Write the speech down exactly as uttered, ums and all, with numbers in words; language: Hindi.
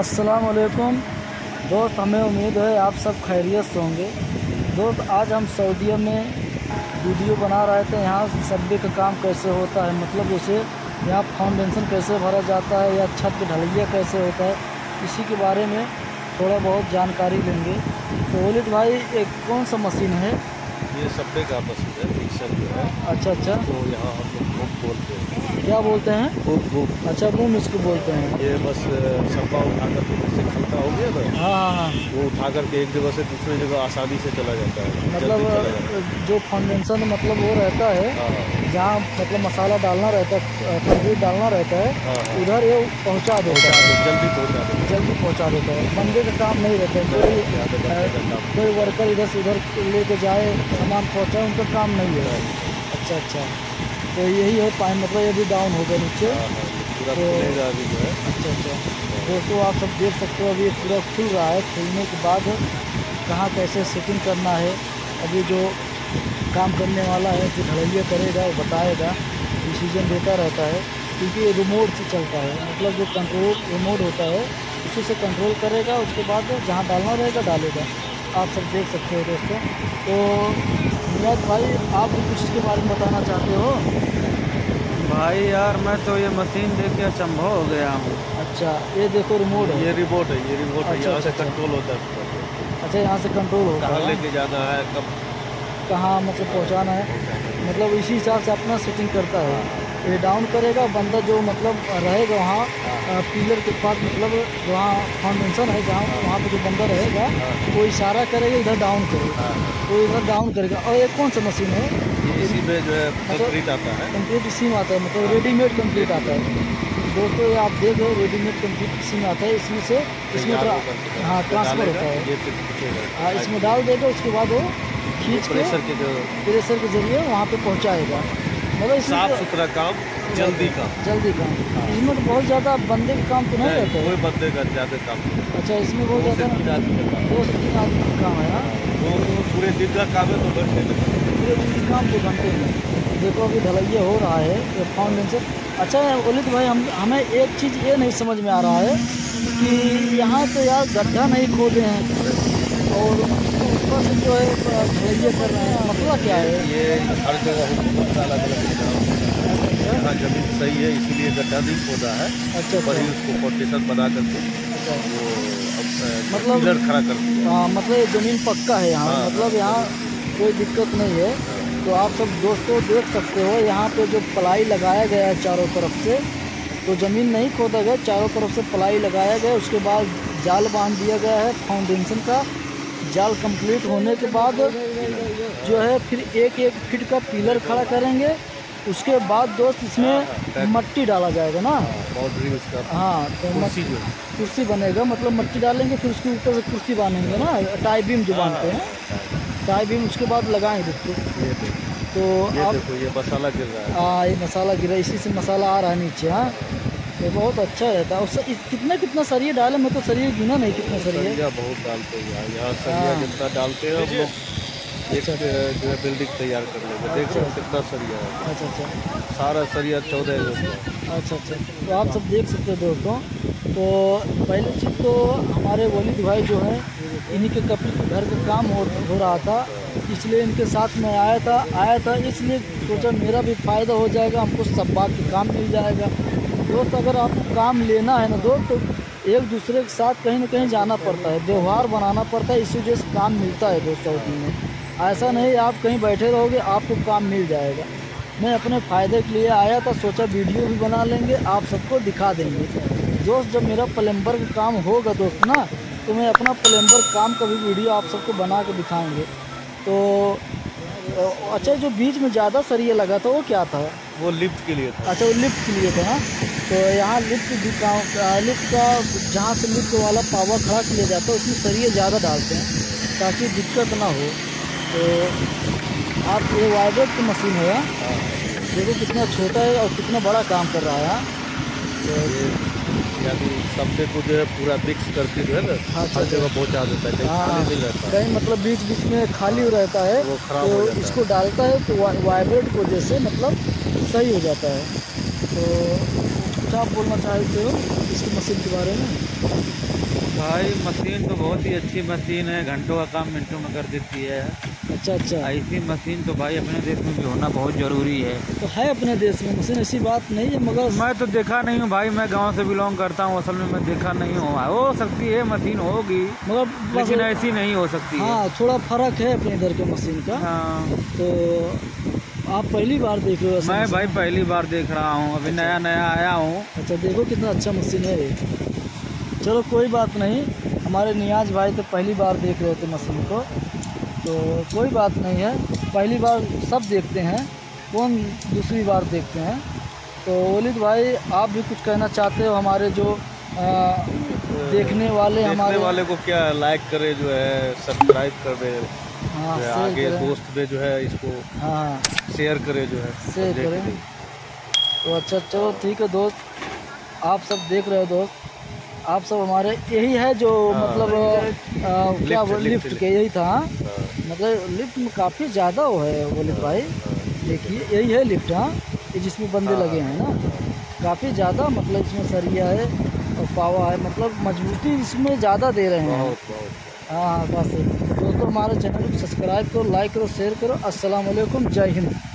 अस्सलाम वालेकुम दोस्त, हमें उम्मीद है आप सब खैरियत से होंगे। दोस्त आज हम सऊदीया में वीडियो बना रहे थे, यहाँ सर्वे का काम कैसे होता है, मतलब उसे यहाँ फाउंडेशन कैसे भरा जाता है या छत की ढलैया कैसे होता है, इसी के बारे में थोड़ा बहुत जानकारी लेंगे। तो वलीद भाई एक कौन सा मशीन है? ये सर्वे का मशीन है, मिक्सर जो है। अच्छा अच्छा, तो यहाँ हम लोग बोलते हैं, क्या बोलते हैं? Boom boom. अच्छा बूम इसको बोलते हैं। ये बस सब्बा उठाकर से खलता हो गया था। हाँ हाँ, वो उठाकर के एक जगह से दूसरे जगह आसानी से चला जाता है। मतलब जाता है। जो फाउंडेशन मतलब वो रहता है जहाँ मतलब मसाला डालना रहता है, सब्जी डालना रहता है, उधर ये पहुँचा देता है, जल्दी पहुँचा देता है, जल्दी पहुँचा देता है। बंदे का काम नहीं रहता है, कोई वर्कर इधर से उधर लेके जाए सामान पहुँचाए, उनका काम नहीं है। अच्छा अच्छा, तो यही है पाइन, मतलब ये भी डाउन हो गया नीचे पूरा खुलेगा अभी जो है। अच्छा अच्छा दोस्तों, आप सब देख सकते हो अभी पूरा खुल रहा है। खुलने के बाद कहाँ कैसे सेटिंग करना है, अभी जो काम करने वाला है जो ढलैया करेगा वो बताएगा, डिसीजन देता रहता है, क्योंकि ये रिमोट से चलता है। मतलब जो कंट्रोल रिमोट होता है उसी से कंट्रोल करेगा, उसके बाद जहाँ डालना रहेगा डालेगा। आप सब देख सकते हो दोस्तों। तो मियाद भाई, आप कुछ इसके बारे में बताना चाहते हो? भाई यार मैं तो ये मशीन देख के अचंभा हो गया हूँ। अच्छा, ये देखो रिमोट है, ये रिमोट है, ये रिमोट है, यहाँ से कंट्रोल होता है। अच्छा, यहाँ से कंट्रोल होता है, कहाँ लेके जाना है, कब कहाँ मतलब पहुँचाना है, मतलब इसी हिसाब से अपना सेटिंग करता है। ये डाउन करेगा, बंदा जो मतलब रहेगा वहाँ पिलर के पास, मतलब वहाँ फाउंडेशन है जहाँ, वहाँ पर जो बंदा रहेगा वो इशारा करेगा, इधर डाउन करेगा, वो इधर डाउन करेगा। और ये कौन सा मशीन है? इसी में जो है कंप्लीट आता है, कंप्लीट इसी में आता है, मतलब रेडीमेड कंप्लीट आता है दोस्तों। ये आप देख रहे हो रेडीमेड कंप्लीट इसी में आता है, इसमें से इसमें हाँ ट्रांसफर होता है। हाँ, इसमें डाल देगा, उसके बाद वो खींच प्रेशर के प्रेशर के जरिए वहाँ पे पहुँचाएगा। मतलब साफ सुथरा काम, जल्दी काम, जल्दी काम। इसमें तो बहुत ज़्यादा बंदे का काम तो नहीं रहता है, कोई बंदे का ज़्यादा काम। अच्छा, इसमें बहुत ज़्यादा दो से तीन आदमी का काम है। हाँ, पूरे दिन का काम है, तो घर से काम के घंटे में देखो अभी ढलैया हो रहा है ये फाउंडेशन। अच्छा वलीद भाई, हम हमें एक चीज़ ये नहीं समझ में आ रहा है कि यहाँ तो यार गड्ढा नहीं खोदे हैं और ऊपर से जो है ढलैया कर रहे हैं, मसला क्या है? ये हर जगह अलग अलग, जमीन सही है इसीलिए गड्ढा नहीं खोदा है। अच्छा, वही उसको फाउंडेशन बना करके मतलब खड़ा कर, हाँ मतलब जमीन पक्का है यहाँ, मतलब यहाँ कोई दिक्कत नहीं है। तो आप सब दोस्तों देख सकते हो यहाँ पे जो प्लाई लगाया गया है चारों तरफ से, तो ज़मीन नहीं खोदा गया, चारों तरफ से प्लाई लगाया गया, उसके बाद जाल बांध दिया गया है फाउंडेशन का। जाल कंप्लीट होने के बाद जो है फिर एक एक फीट का पिलर खड़ा करेंगे, उसके बाद दोस्त इसमें मट्टी डाला जाएगा ना, बाउंड्री उसका। हाँ, तो कुर्सी, कुर्सी बनेगा, मतलब मट्टी डालेंगे, फिर उसके ऊपर से कुर्सी बांधेंगे ना, टाई बीम जो बांधते हैं, चाय भी उसके बाद लगाएं दोस्तों। तो ये आप देखो, ये मसाला गिर रहा है। हाँ, ये मसाला गिरा, इसी से मसाला आ रहा है नीचे। हाँ, ये बहुत अच्छा रहता है। और कितना कितना सरिया डाले, मैं तो सरिया गिना नहीं, कितना सरिया बहुत डालते हैं यहाँ, सरिया कितना डालते हैं हम लोग। एक जो है बिल्डिंग तैयार कर लेंगे, देख सकते कितना सरिया है। अच्छा अच्छा, सारा सरिया चौदह दोस्तों। अच्छा अच्छा, तो आप सब देख सकते हो दोस्तों। तो पहले चीज़ तो हमारे वलीद भाई जो है इन्हीं के घर का काम हो, हो रहा था, इसलिए इनके साथ मैं आया था आया था इसलिए सोचा मेरा भी फ़ायदा हो जाएगा, हमको सब बात का काम मिल जाएगा। दोस्त अगर आपको काम लेना है ना दोस्त, तो एक दूसरे के साथ कहीं ना कहीं जाना पड़ता है, व्यवहार बनाना पड़ता है, इसी वजह से काम मिलता है दोस्तों। में ऐसा नहीं आप कहीं बैठे रहोगे आपको काम मिल जाएगा। मैं अपने फ़ायदे के लिए आया था, सोचा वीडियो भी बना लेंगे, आप सबको दिखा देंगे दोस्त। जब मेरा प्लम्बर का काम होगा दोस्त ना, तो मैं अपना प्लम्बर काम का भी वीडियो आप सबको बना के दिखाएंगे। तो अच्छा, जो बीच में ज़्यादा सरिया लगा था वो क्या था? वो लिफ्ट के लिए था। अच्छा, वो लिफ्ट के लिए था ना। तो यहाँ लिफ्ट भी काम, लिफ्ट का जहाँ से लिफ्ट वाला पावर खड़ा किया जाता है उसमें सरिया ज़्यादा डालते हैं ताकि दिक्कत ना हो। तो आप ये वाइब्रेट की मशीन है, देखो कितना छोटा है और कितना बड़ा काम कर रहा है। तो यानी सब्जे को जो है पूरा मिक्स करके जो है ना हर जगह पहुँचा देता है, खाली नहीं रहता, कहीं मतलब बीच बीच में खाली रहता है, वो खराब तो हो जाता है। इसको डालता है तो वाइब्रेट को जैसे मतलब सही हो जाता है। तो क्या आप बोलना चाहते हो इसकी मशीन के बारे में? भाई मशीन तो बहुत ही अच्छी मशीन है, घंटों का काम मिनटों में कर देती है। अच्छा अच्छा, ऐसी मशीन तो भाई अपने देश में भी होना बहुत ज़रूरी है। तो है अपने देश में मशीन, ऐसी बात नहीं है, मगर मैं तो देखा नहीं हूँ भाई, मैं गांव से बिलोंग करता हूँ, असल में मैं देखा नहीं हूँ। हो सकती है मशीन होगी मगर लेकिन ऐसी नहीं हो सकती। हाँ थोड़ा फर्क है अपने इधर के मशीन का। हाँ तो आप पहली बार देख रहे हो? मैं भाई पहली बार देख रहा हूँ, अभी नया नया आया हूँ। अच्छा देखो कितना अच्छा मशीन है ये। चलो कोई बात नहीं, हमारे नियाज भाई तो पहली बार देख रहे थे मशीन को, तो कोई बात नहीं है, पहली बार सब देखते हैं, कौन दूसरी बार देखते हैं। तो वलीद भाई आप भी कुछ कहना चाहते हो हमारे जो आ, देखने वाले, हमारे वाले को क्या लाइक करे जो है, सब्सक्राइब करे, हाँ, जो आगे दोस्त पे जो है इसको हाँ शेयर करे जो है शेयर करे। तो अच्छा चलो ठीक है दोस्त, आप सब देख रहे हो दोस्त, आप सब हमारे यही है जो आ, मतलब आ, क्या वो लिफ्ट के यही था, मतलब लिफ्ट में काफ़ी ज़्यादा वो है वलीद भाई, देखिए यही है लिफ्ट। हाँ ये जिसमें बंदे लगे हैं ना, काफ़ी ज़्यादा मतलब इसमें सरिया है और पावा है, मतलब मजबूती इसमें ज़्यादा दे रहे हैं। हाँ हाँ बस दोस्तों, हमारे चैनल को सब्सक्राइब करो, लाइक करो, शेयर करो। अस्सलाम वालेकुम, जय हिंद।